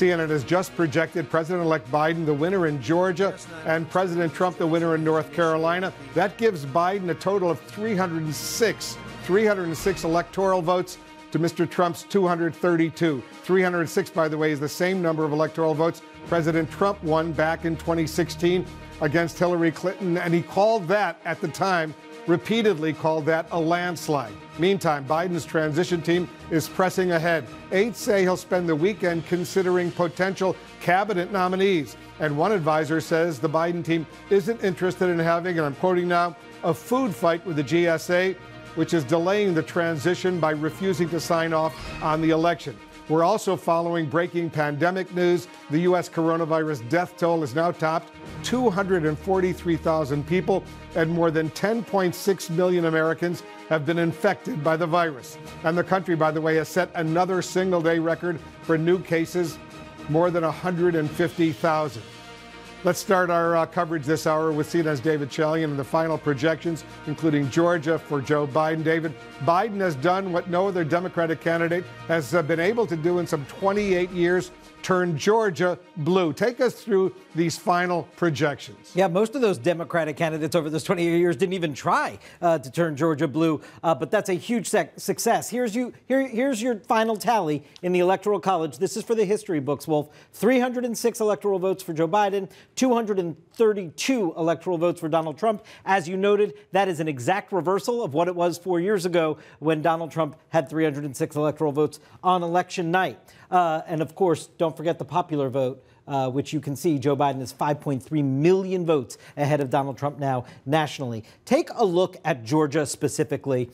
CNN has just projected President-elect Biden the winner in Georgia and President Trump the winner in North Carolina. That gives Biden a total of 306 electoral votes to Mr. Trump's 232. 306, by the way, is the same number of electoral votes President Trump won back in 2016 against Hillary Clinton, and he called that, at the time, repeatedly called that a landslide. Meantime, Biden's transition team is pressing ahead. Aides say he'll spend the weekend considering potential cabinet nominees. And one advisor says the Biden team isn't interested in having, and I'm quoting now, a food fight with the GSA, which is delaying the transition by refusing to sign off on the election. We're also following breaking pandemic news. The U.S. coronavirus death toll has now topped 243,000 people, and more than 10.6 million Americans have been infected by the virus. And the country, by the way, has set another single-day record for new cases, more than 150,000. Let's start our coverage this hour with CNN's David Chalian and the final projections, including Georgia for Joe Biden. David, Biden has done what no other Democratic candidate has been able to do in some 28 years, turn Georgia blue. Take us through these final projections. Yeah, most of those Democratic candidates over those 28 years didn't even try to turn Georgia blue, but that's a huge success. Here's your final tally in the Electoral College. This is for the history books, Wolf. 306 electoral votes for Joe Biden, 232 electoral votes for Donald Trump. As you noted, that is an exact reversal of what it was 4 years ago when Donald Trump had 306 electoral votes on election night. And of course, don't forget the popular vote, which you can see Joe Biden is 5.3 million votes ahead of Donald Trump now nationally. Take a look at Georgia specifically.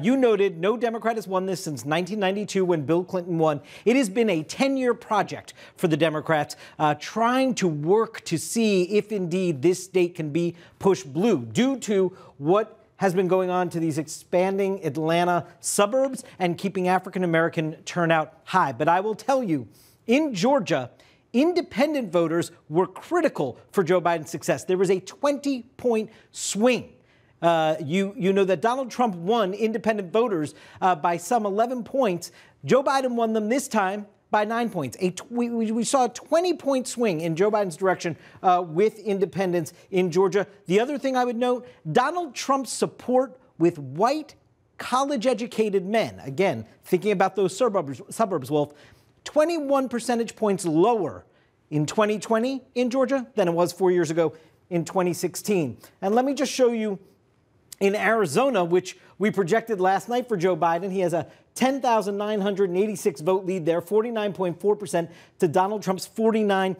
You noted no Democrat has won this since 1992 when Bill Clinton won. It has been a 10-year project for the Democrats trying to work to see if indeed this state can be pushed blue due to what has been going on to these expanding Atlanta suburbs and keeping African-American turnout high. But I will tell you, in Georgia, independent voters were critical for Joe Biden's success. There was a 20-point swing. You know that Donald Trump won independent voters by some 11 points. Joe Biden won them this time by 9 points. We saw a 20-point swing in Joe Biden's direction with independents in Georgia. The other thing I would note, Donald Trump's support with white college-educated men, again, thinking about those suburbs, Wolf, 21 percentage points lower in 2020 in Georgia than it was 4 years ago in 2016. And let me just show you in Arizona, which we projected last night for Joe Biden. He has a 10,986 vote lead there, 49.4% to Donald Trump's 49.1%.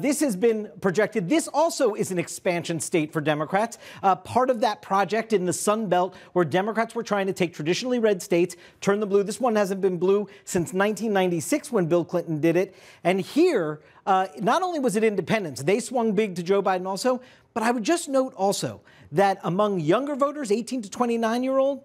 This has been projected. This also is an expansion state for Democrats. Part of that project in the Sun Belt where Democrats were trying to take traditionally red states, turn them blue. This one hasn't been blue since 1996 when Bill Clinton did it. And here, not only was it independents, they swung big to Joe Biden also, but I would just note also that among younger voters, 18 to 29-year-old,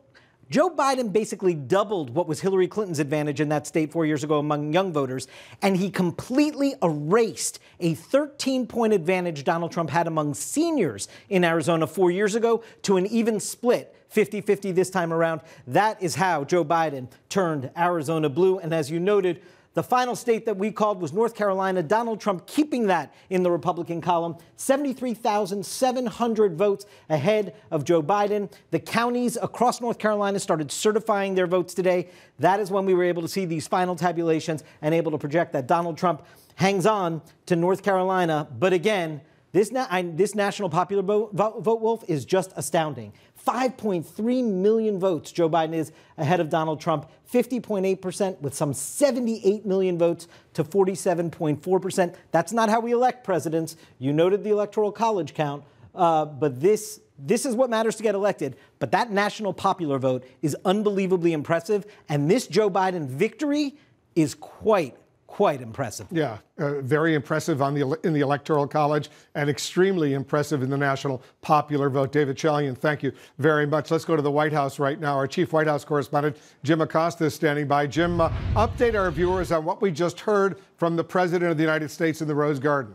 Joe Biden basically doubled what was Hillary Clinton's advantage in that state 4 years ago among young voters, and he completely erased a 13-point advantage Donald Trump had among seniors in Arizona 4 years ago to an even split, 50-50 this time around. That is how Joe Biden turned Arizona blue, and as you noted, the final state that we called was North Carolina. Donald Trump keeping that in the Republican column, 73,700 votes ahead of Joe Biden. The counties across North Carolina started certifying their votes today. That is when we were able to see these final tabulations and able to project that Donald Trump hangs on to North Carolina. But again, this national popular vote, Wolf, is just astounding. 5.3 million votes Joe Biden is ahead of Donald Trump, 50.8% with some 78 million votes to 47.4%. That's not how we elect presidents. You noted the Electoral College count, but this is what matters to get elected. But that national popular vote is unbelievably impressive, and this Joe Biden victory is quite impressive. Yeah, very impressive in the Electoral College and extremely impressive in the national popular vote. David Chalian, thank you very much. Let's go to the White House right now. Our chief White House correspondent, Jim Acosta, is standing by. Jim, update our viewers on what we just heard from the President of the United States in the Rose Garden.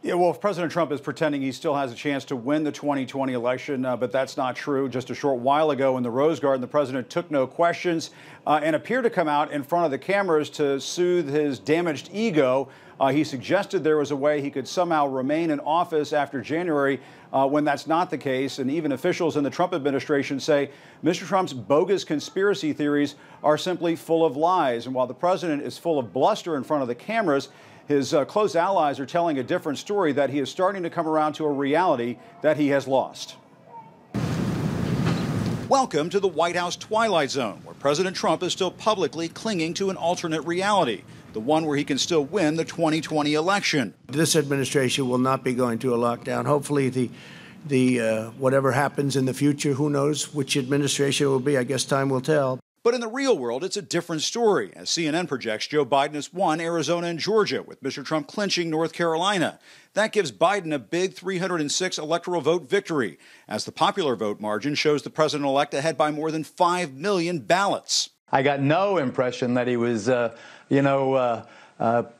Yeah, well, if President Trump is pretending he still has a chance to win the 2020 election, but that's not true. Just a short while ago in the Rose Garden, the president took no questions and appeared to come out in front of the cameras to soothe his damaged ego. He suggested there was a way he could somehow remain in office after January when that's not the case. And even officials in the Trump administration say Mr. Trump's bogus conspiracy theories are simply full of lies. And while the president is full of bluster in front of the cameras, his close allies are telling a different story, that he is starting to come around to a reality that he has lost. Welcome to the White House Twilight Zone, where President Trump is still publicly clinging to an alternate reality, the one where he can still win the 2020 election. This administration will not be going to a lockdown. Hopefully whatever happens in the future, who knows which administration it will be, I guess time will tell. But in the real world, it's a different story, as CNN projects Joe Biden has won Arizona and Georgia, with Mr. Trump clinching North Carolina. That gives Biden a big 306 electoral vote victory, as the popular vote margin shows the president-elect ahead by more than 5 million ballots. I got no impression that he was,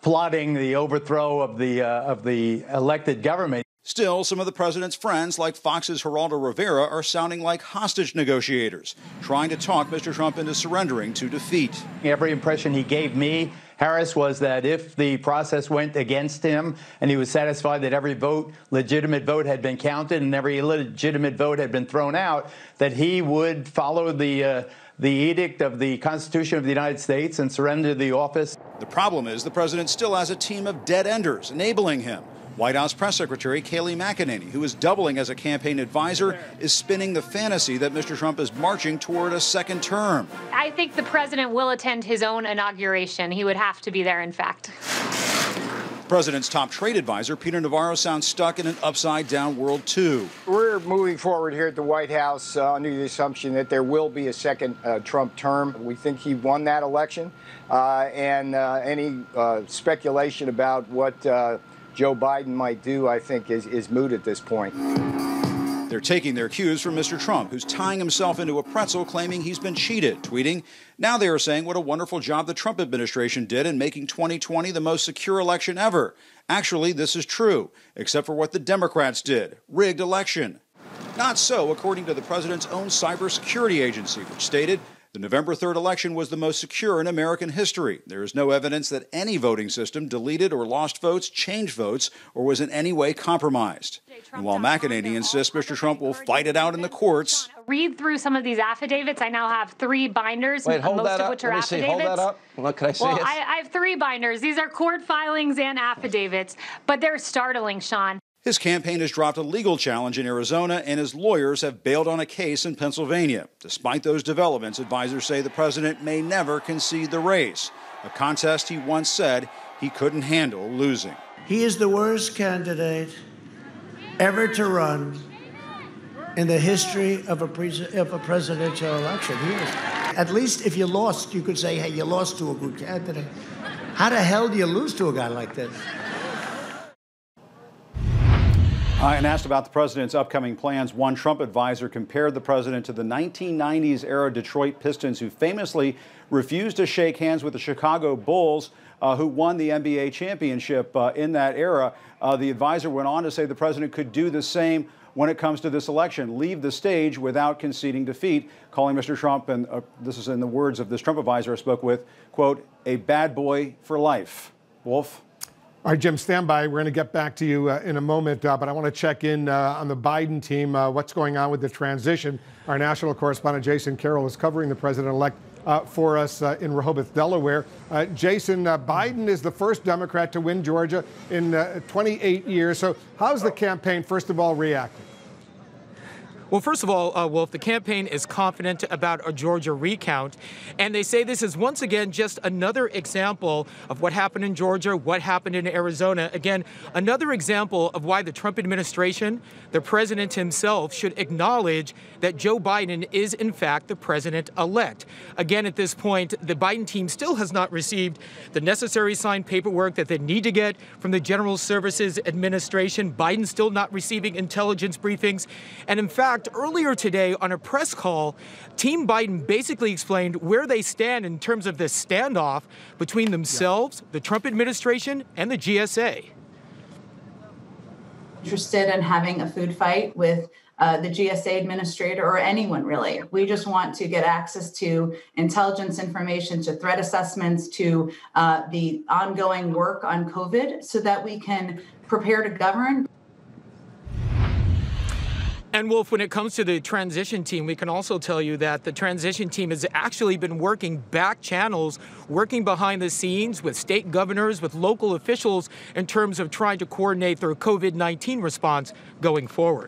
plotting the overthrow of the elected government. Still, some of the president's friends, like Fox's Geraldo Rivera, are sounding like hostage negotiators, trying to talk Mr. Trump into surrendering to defeat. Every impression he gave me, Harris, was that if the process went against him and he was satisfied that every vote, legitimate vote, had been counted and every illegitimate vote had been thrown out, that he would follow the edict of the Constitution of the United States and surrender the office. The problem is the president still has a team of dead-enders enabling him. White House Press Secretary Kayleigh McEnany, who is doubling as a campaign advisor, is spinning the fantasy that Mr. Trump is marching toward a second term. I think the president will attend his own inauguration. He would have to be there, in fact. The president's top trade advisor, Peter Navarro, sounds stuck in an upside-down world, too. We're moving forward here at the White House under the assumption that there will be a second Trump term. We think he won that election, and any speculation about what Joe Biden might do, I think, is moot at this point. They're taking their cues from Mr. Trump, who's tying himself into a pretzel claiming he's been cheated, tweeting, "Now they are saying what a wonderful job the Trump administration did in making 2020 the most secure election ever. Actually, this is true, except for what the Democrats did, rigged election." Not so, according to the president's own cybersecurity agency, which stated, "The November 3rd election was the most secure in American history. There is no evidence that any voting system deleted or lost votes, changed votes, or was in any way compromised." And while McEnany insists Mr. Trump will fight it out in the courts. Read through some of these affidavits. I now have 3 binders, most of which are affidavits. Hold that up. What can I say? Well, I have 3 binders. These are court filings and affidavits, but they're startling, Sean. His campaign has dropped a legal challenge in Arizona, and his lawyers have bailed on a case in Pennsylvania. Despite those developments, advisors say the president may never concede the race, a contest he once said he couldn't handle losing. He is the worst candidate ever to run in the history of a presidential election. He is. At least if you lost, you could say, hey, you lost to a good candidate. How the hell do you lose to a guy like this? And asked about the president's upcoming plans, one Trump advisor compared the president to the 1990s-era Detroit Pistons, who famously refused to shake hands with the Chicago Bulls, who won the NBA championship in that era. The advisor went on to say the president could do the same when it comes to this election, leave the stage without conceding defeat, calling Mr. Trump, and this is in the words of this Trump advisor I spoke with, quote, "a bad boy for life." Wolf? All right, Jim, stand by. We're going to get back to you in a moment, but I want to check in on the Biden team, what's going on with the transition. Our national correspondent, Jason Carroll, is covering the president-elect for us in Rehoboth, Delaware. Jason, Biden is the first Democrat to win Georgia in 28 years. So how's the campaign, first of all, reacting? Well, first of all, Wolf, the campaign is confident about a Georgia recount, and they say this is once again just another example of what happened in Georgia, what happened in Arizona. Again, another example of why the Trump administration, the president himself, should acknowledge that Joe Biden is, in fact, the president-elect. Again, at this point, the Biden team still has not received the necessary signed paperwork that they need to get from the General Services Administration. Biden's still not receiving intelligence briefings, and in fact, earlier today on a press call, Team Biden basically explained where they stand in terms of the standoff between themselves, the Trump administration, and the GSA. interested in having a food fight with the GSA administrator or anyone really. We just want to get access to intelligence information, to threat assessments, to the ongoing work on COVID so that we can prepare to govern. And Wolf, when it comes to the transition team, we can also tell you that the transition team has actually been working back channels, working behind the scenes with state governors, with local officials in terms of trying to coordinate their COVID-19 response going forward.